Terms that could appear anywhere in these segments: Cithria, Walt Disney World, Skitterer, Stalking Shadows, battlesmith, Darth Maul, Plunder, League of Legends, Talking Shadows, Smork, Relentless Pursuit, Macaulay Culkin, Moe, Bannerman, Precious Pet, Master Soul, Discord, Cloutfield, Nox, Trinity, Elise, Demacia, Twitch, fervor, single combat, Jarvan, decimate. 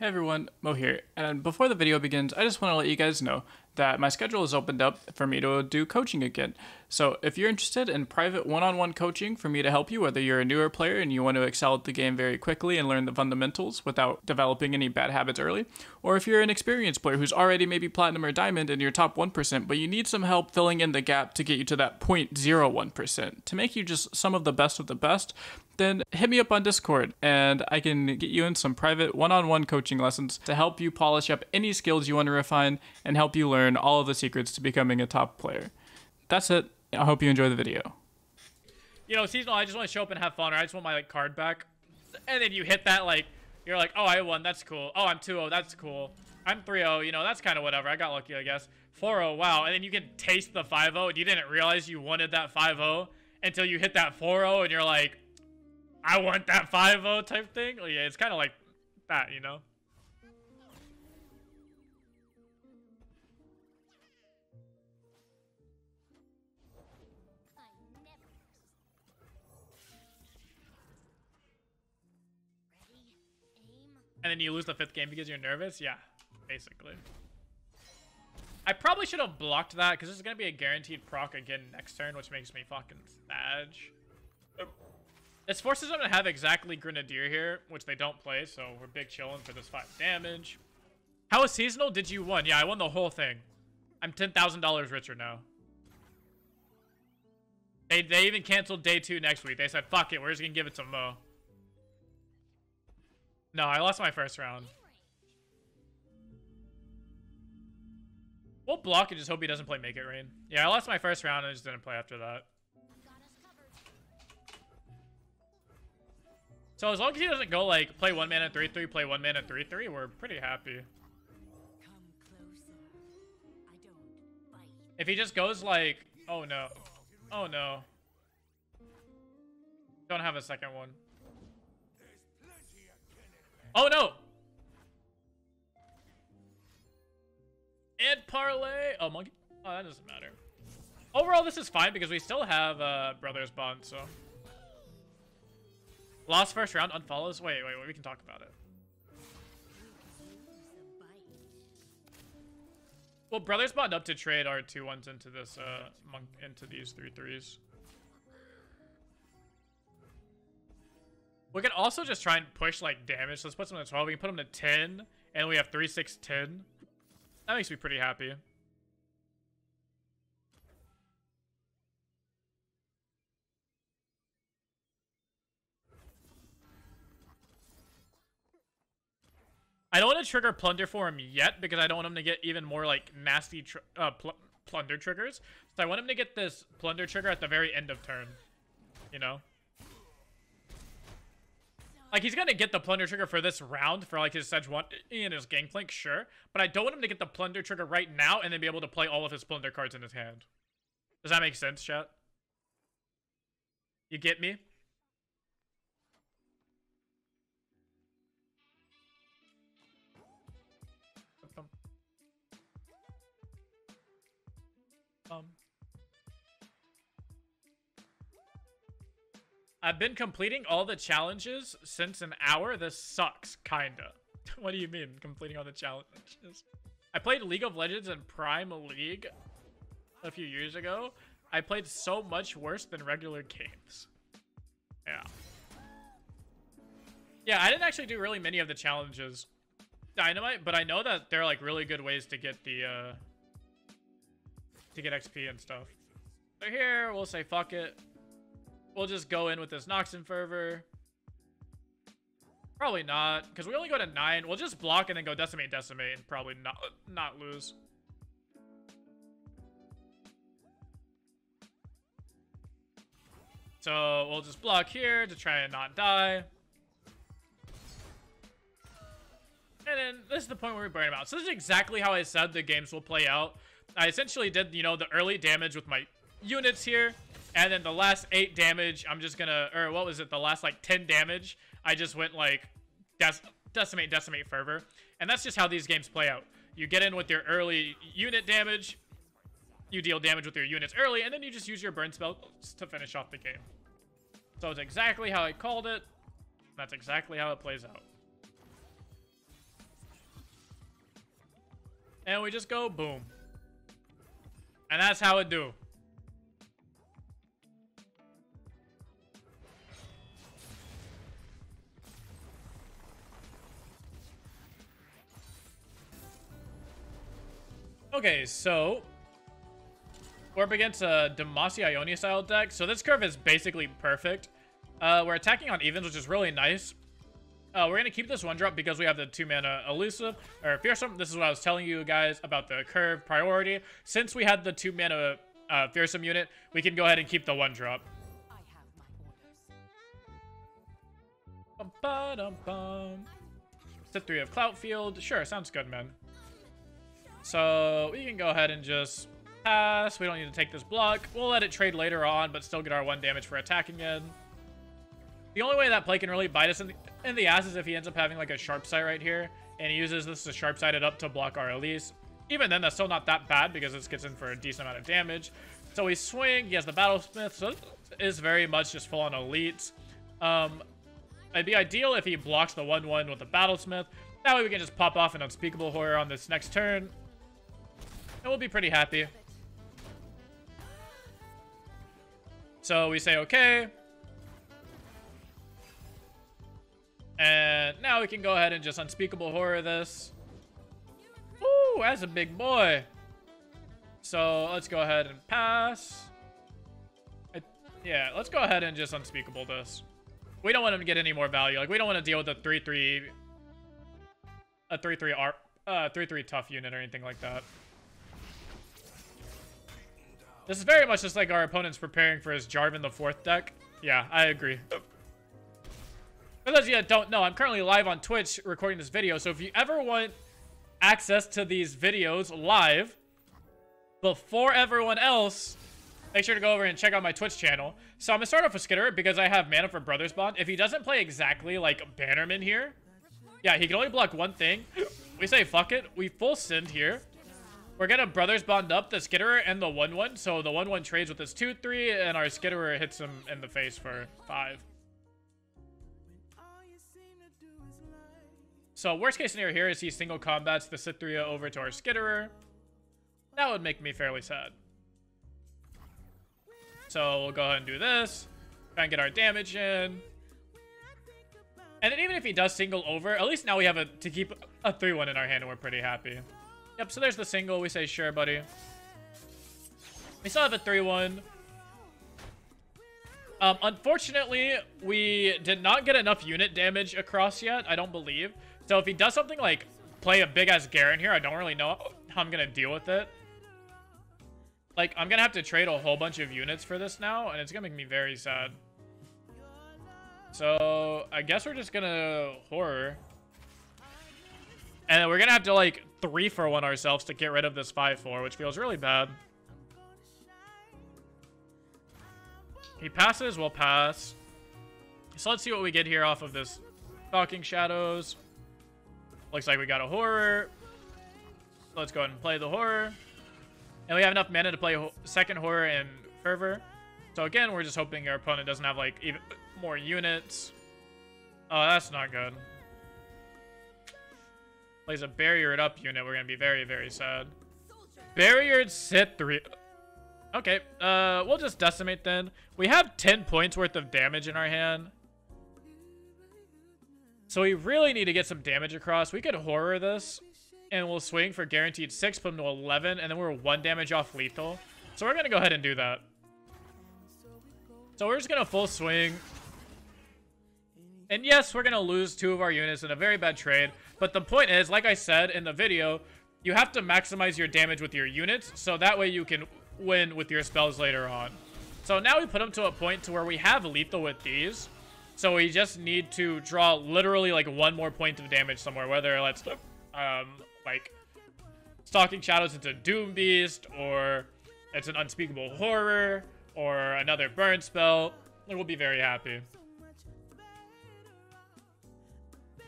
Hey everyone, Moe here, and before the video begins, I just want to let you guys know that my schedule has opened up for me to do coaching again. So if you're interested in private one-on-one coaching for me to help you, whether you're a newer player and you want to excel at the game very quickly and learn the fundamentals without developing any bad habits early, or if you're an experienced player who's already maybe platinum or diamond and you're top 1%, but you need some help filling in the gap to get you to that 0.01% to make you just some of the best, then hit me up on Discord and I can get you in some private one-on-one coaching lessons to help you polish up any skills you want to refine and help you learn all of the secrets to becoming a top player. That's it. I hope you enjoy the video. You know, seasonal, I just want to show up and have fun, or I just want my like card back. And then you hit that, like, you're like, oh, I won. That's cool. Oh, I'm 2-0. That's cool. I'm 3-0. You know, that's kind of whatever. I got lucky, I guess. 4-0. Wow. And then you can taste the 5-0. You didn't realize you wanted that 5-0 until you hit that 4-0 and you're like, I want that 5-0 type thing. Well, yeah, it's kind of like that, you know? And then you lose the 5th game because you're nervous? Yeah, basically. I probably should have blocked that because this is going to be a guaranteed proc again next turn, which makes me fucking Sedge. This forces them to have exactly Grenadier here, which they don't play, so we're big chilling for this 5 damage. How is seasonal? Did you win? Yeah, I won the whole thing. I'm $10,000 richer now. They even canceled day 2 next week. They said, fuck it, we're just going to give it to Moe. No, I lost my first round. We'll block and just hope he doesn't play Make It Rain. Yeah, I lost my first round and I just didn't play after that. So as long as he doesn't go like play 1 mana 3/3, play 1 mana 3/3, we're pretty happy. If he just goes like, oh no, oh no, don't have a second one. Oh no! And parlay! Oh, monkey. Oh, that doesn't matter. Overall, this is fine because we still have Brothers Bond, so. Lost first round, unfollows. Wait, we can talk about it. Well, Brothers Bond up to trade our 2-1s into this into these 3-3s. We can also just try and push like damage. So let's put them to 12. We can put them to 10, and we have 3, 6, 10. That makes me pretty happy. I don't want to trigger Plunder for him yet because I don't want him to get even more like nasty Plunder triggers. So I want him to get this Plunder trigger at the very end of turn. You know. Like, he's going to get the Plunder trigger for this round for, like, his Sedge 1 and his Gangplank, sure. But I don't want him to get the Plunder trigger right now and then be able to play all of his Plunder cards in his hand. Does that make sense, chat? You get me? I've been completing all the challenges since an hour. This sucks, kinda. What do you mean, completing all the challenges? I played League of Legends and Prime League a few years ago. I played so much worse than regular games. Yeah. Yeah, I didn't actually do really many of the challenges. Dynamite, but I know that they're like really good ways to get the, to get XP and stuff. So here, we'll say fuck it. We'll just go in with this Nox and Fervor. Probably not, because we only go to 9. We'll just block and then go decimate and probably not lose. So we'll just block here to try and not die. And then this is the point where we burn him out. So this is exactly how I said the games will play out. I essentially did, you know, the early damage with my units here. And then the last 8 damage, I'm just gonna, or what was it? The last like 10 damage, I just went like decimate, fervor. And that's just how these games play out. You get in with your early unit damage, you deal damage with your units early, and then you just use your burn spells to finish off the game. So it's exactly how I called it. That's exactly how it plays out. and we just go boom. And that's how it do. Okay, so we're up against a Demacia Ionia style deck. So this curve is basically perfect. We're attacking on evens, which is really nice. We're going to keep this 1-drop because we have the 2-mana elusive, or fearsome. This is what I was telling you guys about the curve priority. Since we had the 2-mana fearsome unit, we can go ahead and keep the 1-drop. I have my orders. Cithria of Cloutfield. Sure, sounds good, man. So we can go ahead and just pass. We don't need to take this block. We'll let it trade later on, but still get our 1 damage for attacking in. The only way that play can really bite us in the ass is if he ends up having like a sharp sight right here, and he uses this to sharp sight it up to block our Elise. Even then, that's still not that bad because this gets in for a decent amount of damage. So we swing. He has the battlesmith, so this is very much just full on elite. It'd be ideal if he blocks the 1/1 with the battlesmith. That way we can just pop off an unspeakable horror on this next turn, and we'll be pretty happy. So we say okay. And now we can go ahead and just unspeakable horror this. Ooh, that's a big boy. So let's go ahead and pass. Yeah, let's go ahead and just unspeakable this. We don't want him to get any more value. Like, we don't want to deal with a 3-3, a 3-3 tough unit or anything like that. This is very much just like our opponent's preparing for his Jarvan the 4th deck. Yeah, I agree. For those of you that don't know, I'm currently live on Twitch recording this video, so if you ever want access to these videos live before everyone else, make sure to go over and check out my Twitch channel. So I'm going to start off with Skitterer because I have mana for Brothers Bond. If he doesn't play exactly like Bannerman here, yeah, he can only block one thing. We say fuck it. We full send here. We're going to Brothers Bond up the Skitterer and the 1-1. So the 1-1 trades with his 2-3, and our Skitterer hits him in the face for 5. So worst case scenario here is he single combats the Cithria over to our Skitterer. That would make me fairly sad. So we'll go ahead and do this. Try and get our damage in. And then even if he does single over, at least now we have to keep a 3-1 in our hand, and we're pretty happy. Yep, so there's the single. We say sure, buddy. We still have a 3-1. Unfortunately, we did not get enough unit damage across yet, I don't believe. So if he does something like play a big-ass Garen here, I don't really know how I'm going to deal with it. Like, I'm going to have to trade a whole bunch of units for this now, and it's going to make me very sad. So I guess we're just going to horror. And we're going to have to, like, 3-for-1 ourselves to get rid of this 5-4, which feels really bad. He passes, we'll pass. So let's see what we get here off of this Talking Shadows. Looks like we got a horror. Let's go ahead and play the horror. And we have enough mana to play second horror and fervor. So again, we're just hoping our opponent doesn't have like even more units. Oh, that's not good. Plays a barriered up unit. We're going to be very, very sad. Barriered Cithria. Okay, we'll just decimate then. We have 10 points worth of damage in our hand. So we really need to get some damage across. We could horror this, and we'll swing for guaranteed 6, put him to 11, and then we're 1 damage off lethal. So we're going to go ahead and do that. So we're just going to full swing. And yes, we're going to lose 2 of our units in a very bad trade. But the point is, like I said in the video, you have to maximize your damage with your units, so that way you can win with your spells later on. So now we put him to a point to where we have lethal with these, so we just need to draw literally like 1 more point of damage somewhere, whether let's like Stalking Shadows into Doom Beast, or it's an unspeakable horror, or another burn spell, and we'll be very happy.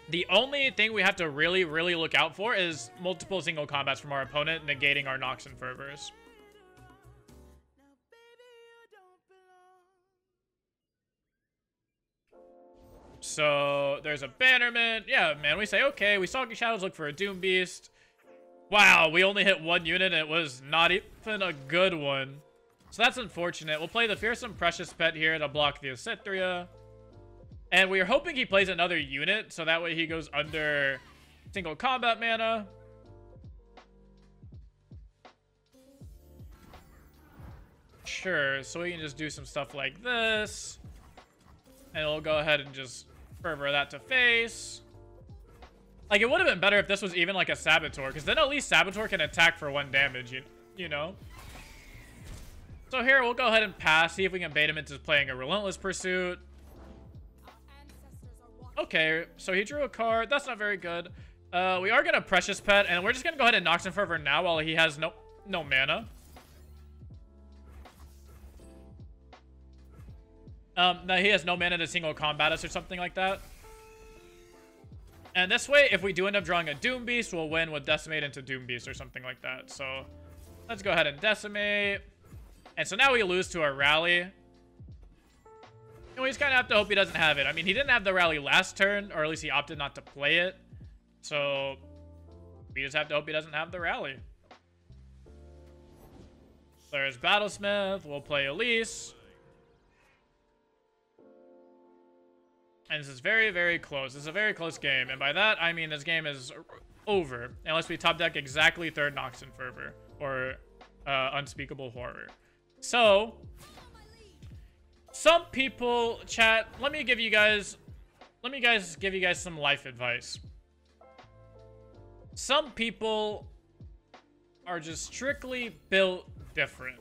The only thing we have to really, really look out for is multiple single combats from our opponent negating our Nox and Fervors. So there's a Bannerman. Yeah, man, we say okay. We Stalking Shadows, look for a Doom Beast. Wow, we only hit one unit and it was not even a good one. So that's unfortunate. We'll play the Fearsome Precious Pet here to block the Cithria. And we are hoping he plays another unit, so that way he goes under single combat mana. Sure, so we can just do some stuff like this. And we'll go ahead and just fervor that to face. Like, it would have been better if this was even like a Saboteur, because then at least Saboteur can attack for one damage, you know? So here, we'll go ahead and pass, see if we can bait him into playing a Relentless Pursuit. Okay, so he drew a card. That's not very good. We are going to Precious Pet, and we're just going to go ahead and Nox and Fervor now while he has no mana. No, he has no mana to single combat us or something like that. And this way, if we do end up drawing a Doom Beast, we'll win with decimate into Doom Beast or something like that. So let's go ahead and decimate. And so now we lose to our Rally. And we just kind of have to hope he doesn't have it. I mean, he didn't have the Rally last turn, or at least he opted not to play it. So we just have to hope he doesn't have the Rally. There's Battlesmith. We'll play Elise. And this is very, very close. This is a very close game. And by that, I mean this game is over. Unless we top deck exactly third Nox and Fervor. Or unspeakable horror. So, some people, chat, let me give you guys some life advice. Some people are just strictly built different.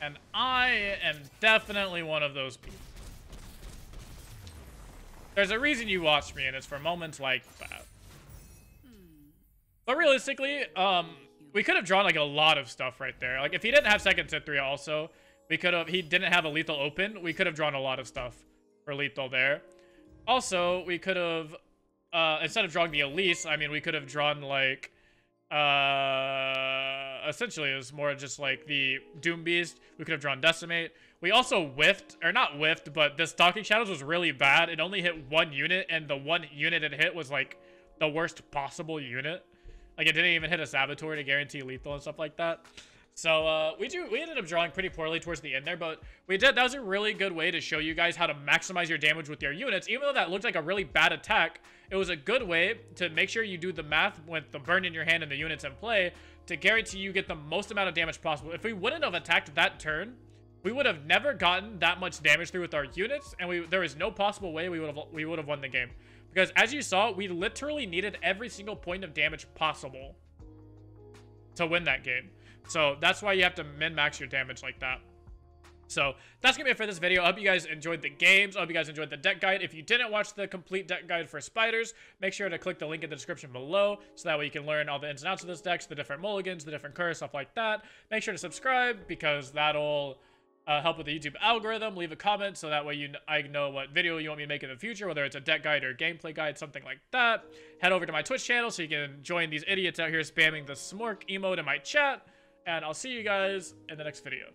And I am definitely one of those people. There's a reason you watch me, and it's for moments like that. But realistically, we could have drawn like a lot of stuff right there. Like if he didn't have second Cithria also, we could have, he didn't have a lethal open, we could have drawn a lot of stuff for lethal there. Also, we could have, instead of drawing the Elise, I mean, we could have drawn like, essentially it was more just like the Doom Beast. We could have drawn decimate. We also whiffed, or not whiffed, but this Talking Shadows was really bad. It only hit one unit, and the one unit it hit was like the worst possible unit. Like it didn't even hit a Saboteur to guarantee lethal and stuff like that. So we ended up drawing pretty poorly towards the end there, but we did. That was a really good way to show you guys how to maximize your damage with your units. Even though that looked like a really bad attack, it was a good way to make sure you do the math with the burn in your hand and the units in play to guarantee you get the most amount of damage possible. If we wouldn't have attacked that turn, we would have never gotten that much damage through with our units, and there is no possible way we would have won the game. Because as you saw, we literally needed every single point of damage possible to win that game. So that's why you have to min-max your damage like that. So that's going to be it for this video. I hope you guys enjoyed the games. I hope you guys enjoyed the deck guide. If you didn't watch the complete deck guide for Spiders, make sure to click the link in the description below. So that way you can learn all the ins and outs of this deck, the different mulligans, the different curves, stuff like that. Make sure to subscribe because that'll... help with the YouTube algorithm. Leave a comment so that way I know what video you want me to make in the future, whether it's a deck guide or gameplay guide, something like that. Head over to my Twitch channel so you can join these idiots out here spamming the Smork emote in my chat, and I'll see you guys in the next video.